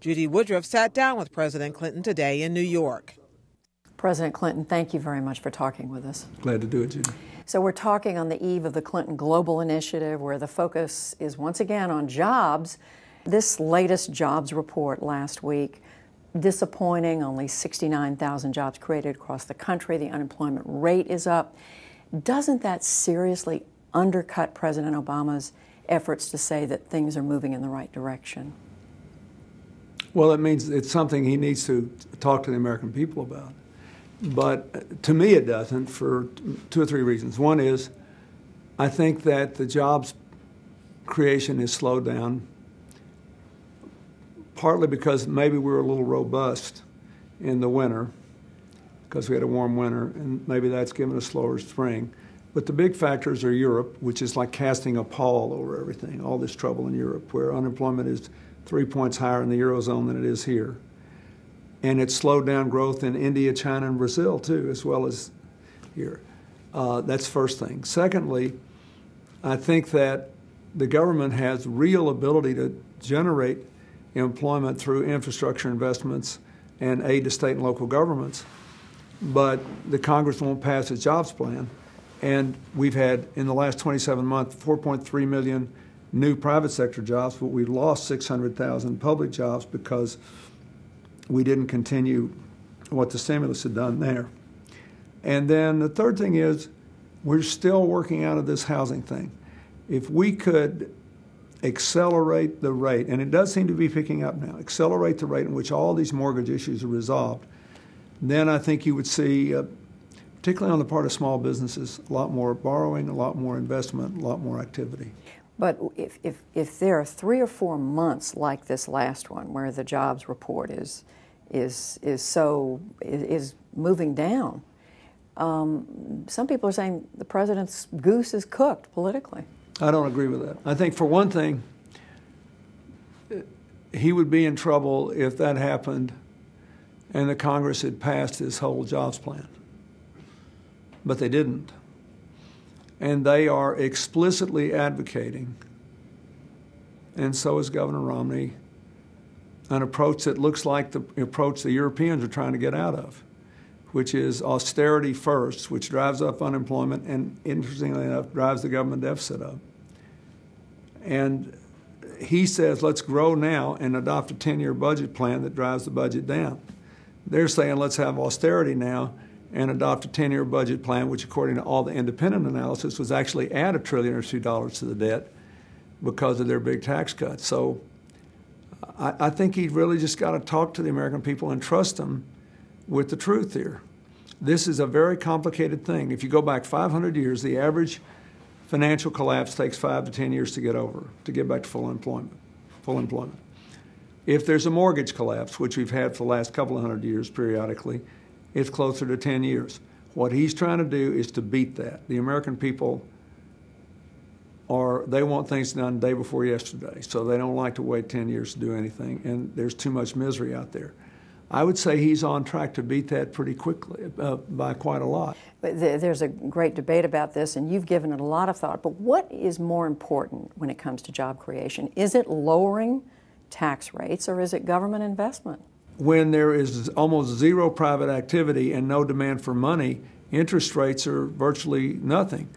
Judy Woodruff sat down with President Clinton today in New York. President Clinton, thank you very much for talking with us. Glad to do it, Judy. So we're talking on the eve of the Clinton Global Initiative, where the focus is once again on jobs. This latest jobs report last week, disappointing, only 69,000 jobs created across the country. The unemployment rate is up. Doesn't that seriously undercut President Obama's efforts to say that things are moving in the right direction? Well, it means it's something he needs to talk to the American people about. But to me, it doesn't, for two or three reasons. One is, I think that the jobs creation is slowed down, partly because maybe we were a little robust in the winter, because we had a warm winter, and maybe that's given a slower spring. But the big factors are Europe, which is like casting a pall over everything, all this trouble in Europe, where unemployment is 3 points higher in the Eurozone than it is here. And it slowed down growth in India, China, and Brazil, too, as well as here. That's the first thing. Secondly, I think that the government has real ability to generate employment through infrastructure investments and aid to state and local governments, but the Congress won't pass a jobs plan. And we've had, in the last 27 months, 4.3 million new private sector jobs, but we've lost 600,000 public jobs because we didn't continue what the stimulus had done there. And then the third thing is, we're still working out of this housing thing. If we could accelerate the rate, and it does seem to be picking up now, accelerate the rate in which all these mortgage issues are resolved, then I think you would see, particularly on the part of small businesses, a lot more borrowing, a lot more investment, a lot more activity. But if there are 3 or 4 months like this last one, where the jobs report is moving down, some people are saying the president's goose is cooked politically. I don't agree with that. I think, for one thing, he would be in trouble if that happened and the Congress had passed his whole jobs plan. But they didn't. And they are explicitly advocating, and so is Governor Romney, an approach that looks like the approach the Europeans are trying to get out of, which is austerity first, which drives up unemployment and, interestingly enough, drives the government deficit up. And he says, let's grow now and adopt a 10-year budget plan that drives the budget down. They're saying, let's have austerity now and adopt a 10-year budget plan, which, according to all the independent analysis, was actually add $1 trillion or $2 to the debt because of their big tax cuts. So I think he's really just got to talk to the American people and trust them with the truth here. This is a very complicated thing. If you go back 500 years, the average financial collapse takes 5 to 10 years to get over, to get back to full employment. If there's a mortgage collapse, which we've had for the last couple of hundred years periodically, it's closer to 10 years. What he's trying to do is to beat that. The American people they want things done the day before yesterday, so they don't like to wait 10 years to do anything, and there's too much misery out there. I would say he's on track to beat that pretty quickly, by quite a lot. But there's a great debate about this, and you've given it a lot of thought, but what is more important when it comes to job creation? Is it lowering tax rates, or is it government investment? When there is almost zero private activity and no demand for money, interest rates are virtually nothing.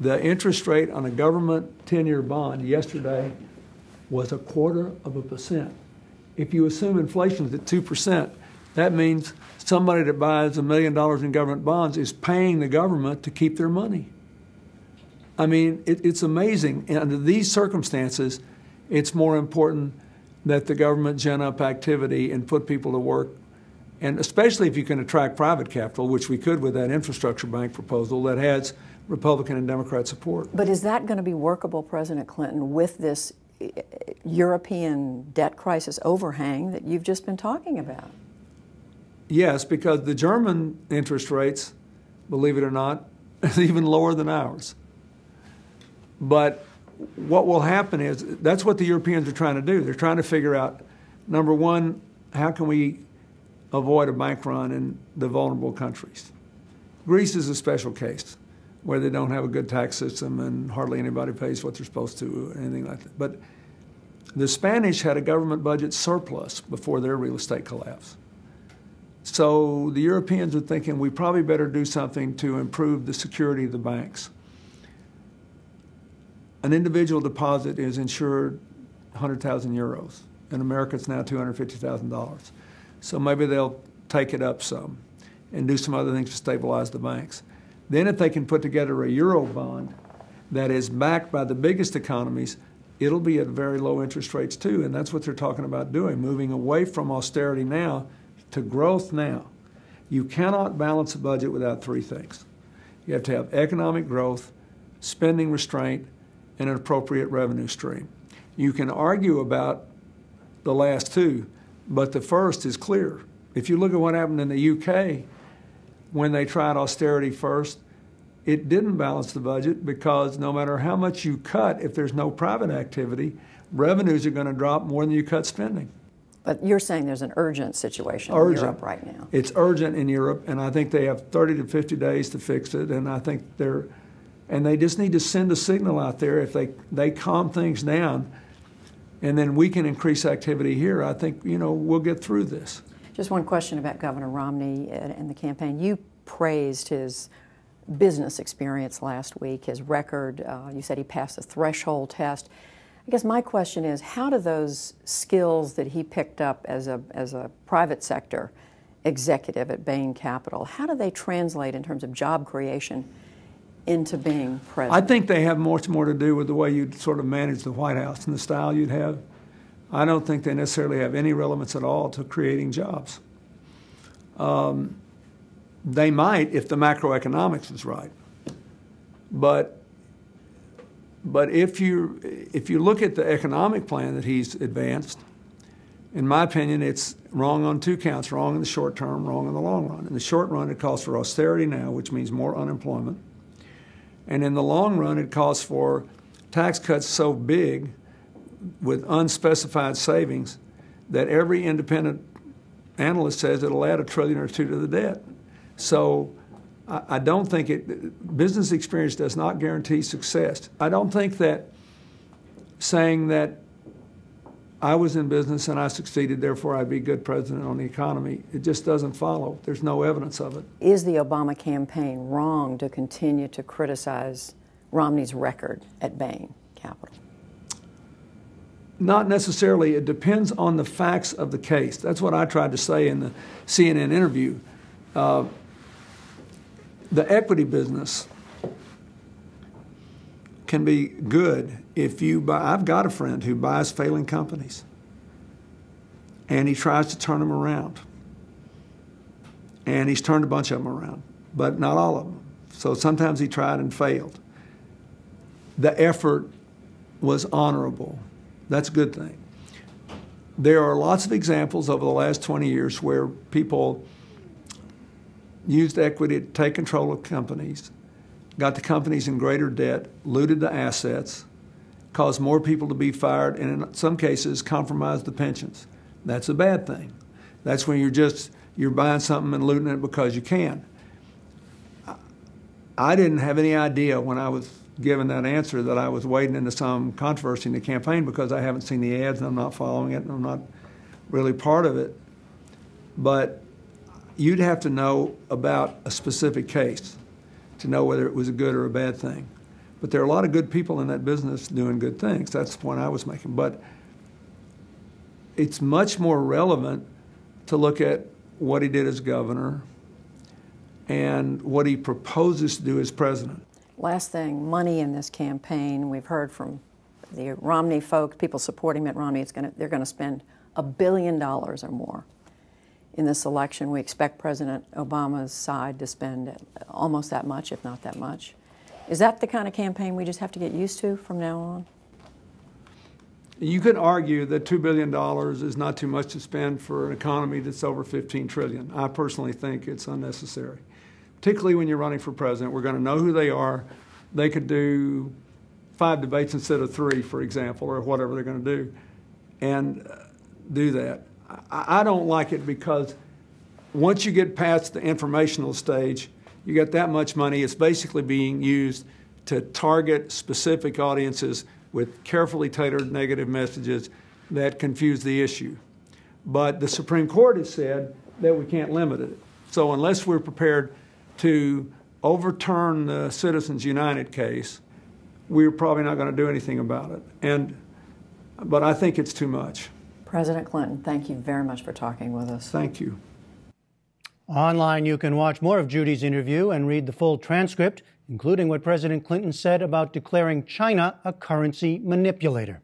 The interest rate on a government 10-year bond yesterday was 0.25%. If you assume inflation is at 2%, that means somebody that buys $1 million in government bonds is paying the government to keep their money. I mean, it's amazing. And under these circumstances, it's more important that the government gen up activity and put people to work, and especially if you can attract private capital, which we could with that infrastructure bank proposal that has Republican and Democrat support. But is that going to be workable, President Clinton, with this European debt crisis overhang that you've just been talking about? Yes, because the German interest rates, believe it or not, is even lower than ours. But what will happen is, that's what the Europeans are trying to do. They're trying to figure out, number one, how can we avoid a bank run in the vulnerable countries? Greece is a special case where they don't have a good tax system and hardly anybody pays what they're supposed to or anything like that. But The Spanish had a government budget surplus before their real estate collapse. So the Europeans are thinking we probably better do something to improve the security of the banks. An individual deposit is insured 100,000 euros. In America, it's now $250,000. So maybe they'll take it up some and do some other things to stabilize the banks. Then if they can put together a euro bond that is backed by the biggest economies, it'll be at very low interest rates too, and that's what they're talking about doing, moving away from austerity now to growth now. You cannot balance a budget without three things. You have to have economic growth, spending restraint, and an appropriate revenue stream. You can argue about the last two, but the first is clear. If you look at what happened in the UK when they tried austerity first, it didn't balance the budget because no matter how much you cut, if there's no private activity, revenues are going to drop more than you cut spending. But you're saying there's an urgent situation in Europe right now. It's urgent in Europe, and I think they have 30 to 50 days to fix it, and I think they just need to send a signal out there. If they calm things down and then we can increase activity here, I think, you know, we'll get through this. Just one question about Governor Romney and the campaign. You praised his business experience last week, his record. You said he passed the threshold test. I guess my question is, how do those skills that he picked up as a private sector executive at Bain Capital, how do they translate in terms of job creation into being president? I think they have much more to do with the way you'd sort of manage the White House and the style you'd have. I don't think they necessarily have any relevance at all to creating jobs. They might if the macroeconomics is right. But if you look at the economic plan that he's advanced, in my opinion, it's wrong on two counts, wrong in the short term, wrong in the long run. In the short run, it calls for austerity now, which means more unemployment. And in the long run, it calls for tax cuts so big with unspecified savings that every independent analyst says it'll add $1 trillion or $2 trillion to the debt. So I don't think business experience does not guarantee success. I don't think that saying that I was in business and I succeeded, therefore I'd be a good president on the economy, it just doesn't follow. There's no evidence of it. Is the Obama campaign wrong to continue to criticize Romney's record at Bain Capital? Not necessarily. It depends on the facts of the case. That's what I tried to say in the CNN interview. The equity business can be good if you buy. I've got a friend who buys failing companies, and he tries to turn them around. And he's turned a bunch of them around, but not all of them. So sometimes he tried and failed. The effort was honorable. That's a good thing. There are lots of examples over the last 20 years where people used equity to take control of companies, got the companies in greater debt, looted the assets, caused more people to be fired, and in some cases compromised the pensions. That's a bad thing. That's when you're buying something and looting it because you can. I didn't have any idea when I was given that answer that I was wading into some controversy in the campaign because I haven't seen the ads and I'm not following it and I'm not really part of it. But you'd have to know about a specific case to know whether it was a good or a bad thing. But there are a lot of good people in that business doing good things. That's the point I was making. But it's much more relevant to look at what he did as governor and what he proposes to do as president. Last thing, money in this campaign. We've heard from the Romney folks, people supporting Mitt Romney, they're going to spend $1 billion or more in this election. We expect President Obama's side to spend almost that much, if not that much. Is that the kind of campaign we just have to get used to from now on? You could argue that $2 billion is not too much to spend for an economy that's over $15 trillion. I personally think it's unnecessary. Particularly when you're running for president, we're going to know who they are. They could do 5 debates instead of 3, for example, or whatever they're going to do, and do that. I don't like it because once you get past the informational stage, you got that much money. It's basically being used to target specific audiences with carefully tailored negative messages that confuse the issue. But the Supreme Court has said that we can't limit it. So unless we're prepared to overturn the Citizens United case, we're probably not going to do anything about it. But I think it's too much. President Clinton, thank you very much for talking with us. Thank you. Online, you can watch more of Judy's interview and read the full transcript, including what President Clinton said about declaring China a currency manipulator.